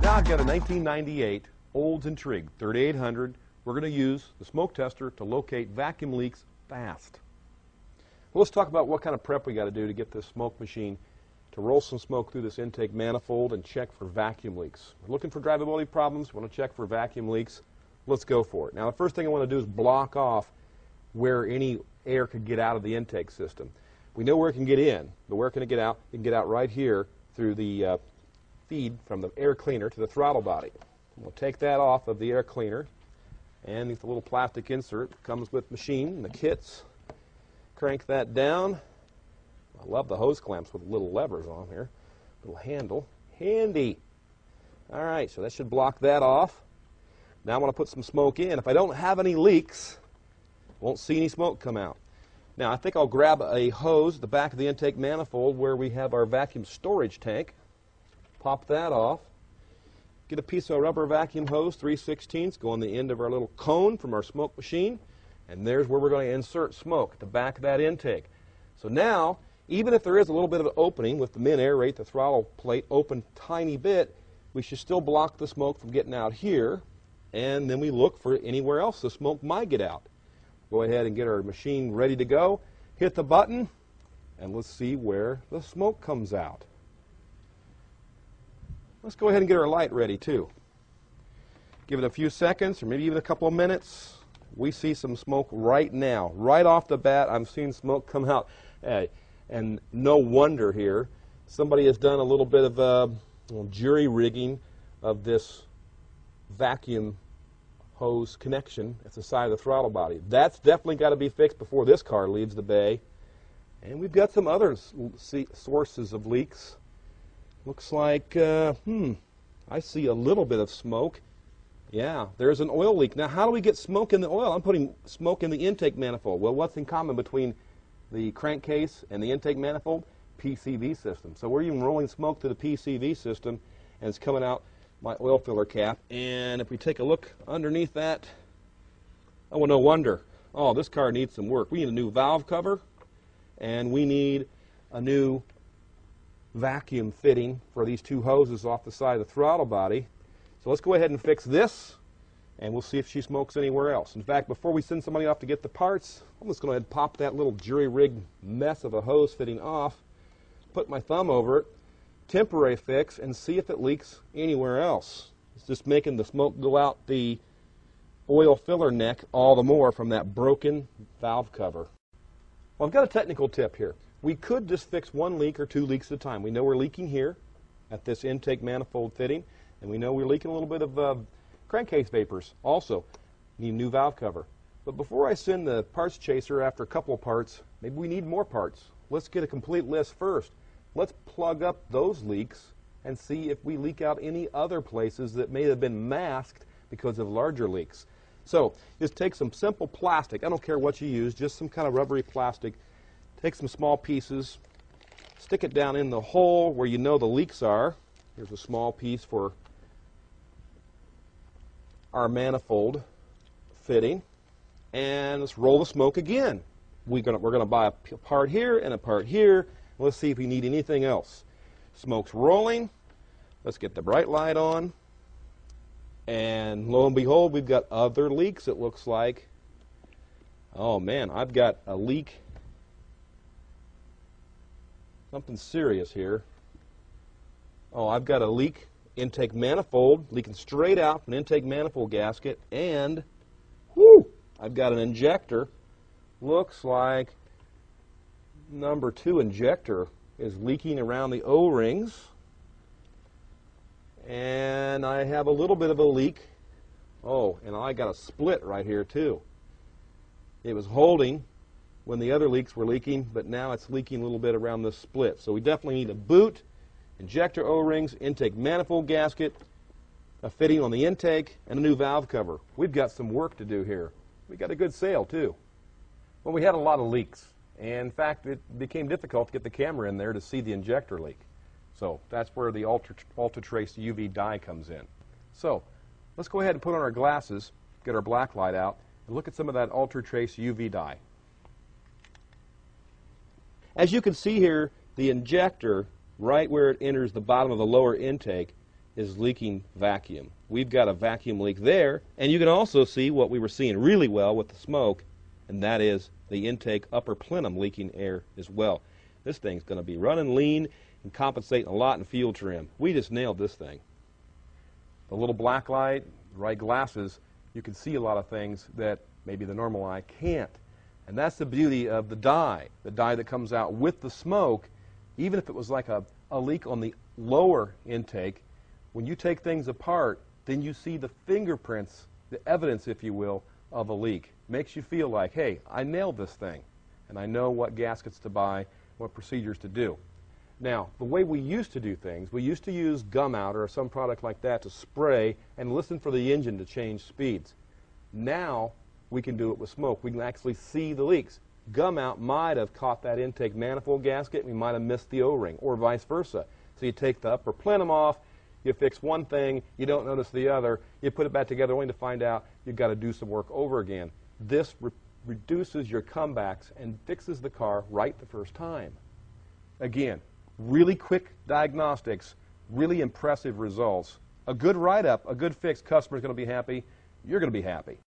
Now I've got a 1998 Olds Intrigue 3800. We're going to use the smoke tester to locate vacuum leaks fast. Well, let's talk about what kind of prep we got to do to get this smoke machine to roll some smoke through this intake manifold and check for vacuum leaks. We're looking for drivability problems. We want to check for vacuum leaks. Let's go for it. Now, the first thing I want to do is block off where any air could get out of the intake system. We know where it can get in, but where can it get out? It can get out right here through the feed from the air cleaner to the throttle body. And we'll take that off of the air cleaner, and with the little plastic insert that comes with the machine and the kits, crank that down. I love the hose clamps with little levers on here, little handle, handy. All right, so that should block that off. Now I want to put some smoke in. If I don't have any leaks, won't see any smoke come out. Now I think I'll grab a hose at the back of the intake manifold where we have our vacuum storage tank. Pop that off. Get a piece of rubber vacuum hose, 3/16, go on the end of our little cone from our smoke machine, and there's where we're going to insert smoke at the back of that intake. So now, even if there is a little bit of an opening with the mid-air rate, the throttle plate open tiny bit, we should still block the smoke from getting out here, and then we look for anywhere else the smoke might get out. Go ahead and get our machine ready to go, hit the button, and let's see where the smoke comes out. Let's go ahead and get our light ready too. Give it a few seconds or maybe even a couple of minutes. We see some smoke right now. Right off the bat, I'm seeing smoke come out. And no wonder here, somebody has done a little bit of jury rigging of this vacuum hose connection at the side of the throttle body. That's definitely got to be fixed before this car leaves the bay. And we've got some other sources of leaks. Looks like, I see a little bit of smoke. Yeah, there's an oil leak. Now, how do we get smoke in the oil? I'm putting smoke in the intake manifold. Well, what's in common between the crankcase and the intake manifold? PCV system. So we're even rolling smoke through the PCV system, and it's coming out my oil filler cap. And if we take a look underneath that, oh, no wonder. Oh, this car needs some work. We need a new valve cover, and we need a new vacuum fitting for these two hoses off the side of the throttle body. So let's go ahead and fix this, and we'll see if she smokes anywhere else. In fact, before we send somebody off to get the parts, I'm just going to pop that little jury-rigged mess of a hose fitting off, put my thumb over it, temporary fix, and see if it leaks anywhere else. It's just making the smoke go out the oil filler neck all the more from that broken valve cover. Well, I've got a technical tip here. We could just fix one leak or two leaks at a time. We know we're leaking here at this intake manifold fitting, and we know we're leaking a little bit of crankcase vapors also. Need a new valve cover. But before I send the parts chaser after a couple of parts, maybe we need more parts. Let's get a complete list first. Let's plug up those leaks and see if we leak out any other places that may have been masked because of larger leaks. So just take some simple plastic. I don't care what you use, just some kind of rubbery plastic. Take some small pieces, stick it down in the hole where you know the leaks are. Here's a small piece for our manifold fitting. And let's roll the smoke again. We're going to buy a part here and a part here. Let's see if we need anything else. Smoke's rolling. Let's get the bright light on. And lo and behold, we've got other leaks, it looks like. Oh, man, I've got a leak. Something serious here. Oh, I've got a leak intake manifold, leaking straight out from an intake manifold gasket, and whoo, I've got an injector. Looks like number 2 injector is leaking around the O-rings, and I have a little bit of a leak. Oh, and I got a split right here too. It was holding when the other leaks were leaking, but now it's leaking a little bit around this split. So we definitely need a boot, injector O-rings, intake manifold gasket, a fitting on the intake, and a new valve cover. We've got some work to do here. We got a good sale too. Well, we had a lot of leaks. And in fact, it became difficult to get the camera in there to see the injector leak. So that's where the UltraTrace UV dye comes in. So let's go ahead and put on our glasses, get our black light out, and look at some of that UltraTrace UV dye. As you can see here, the injector, right where it enters the bottom of the lower intake, is leaking vacuum. We've got a vacuum leak there, and you can also see what we were seeing really well with the smoke, and that is the intake upper plenum leaking air as well. This thing's going to be running lean and compensating a lot in fuel trim. We just nailed this thing. The little black light, the right glasses, you can see a lot of things that maybe the normal eye can't. And that's the beauty of the dye that comes out with the smoke. Even if it was like a leak on the lower intake, when you take things apart, then you see the fingerprints, the evidence, if you will, of a leak. Makes you feel like, hey, I nailed this thing, and I know what gaskets to buy, what procedures to do. Now, the way we used to do things, we used to use gum outer or some product like that to spray and listen for the engine to change speeds. Now, we can do it with smoke. We can actually see the leaks. Gum out might have caught that intake manifold gasket, and we might have missed the O-ring, or vice versa. So you take the upper plenum off, you fix one thing, you don't notice the other, you put it back together only to find out you've got to do some work over again. This reduces your comebacks and fixes the car right the first time. Again, really quick diagnostics, really impressive results. A good write-up, a good fix, customer's going to be happy, you're going to be happy.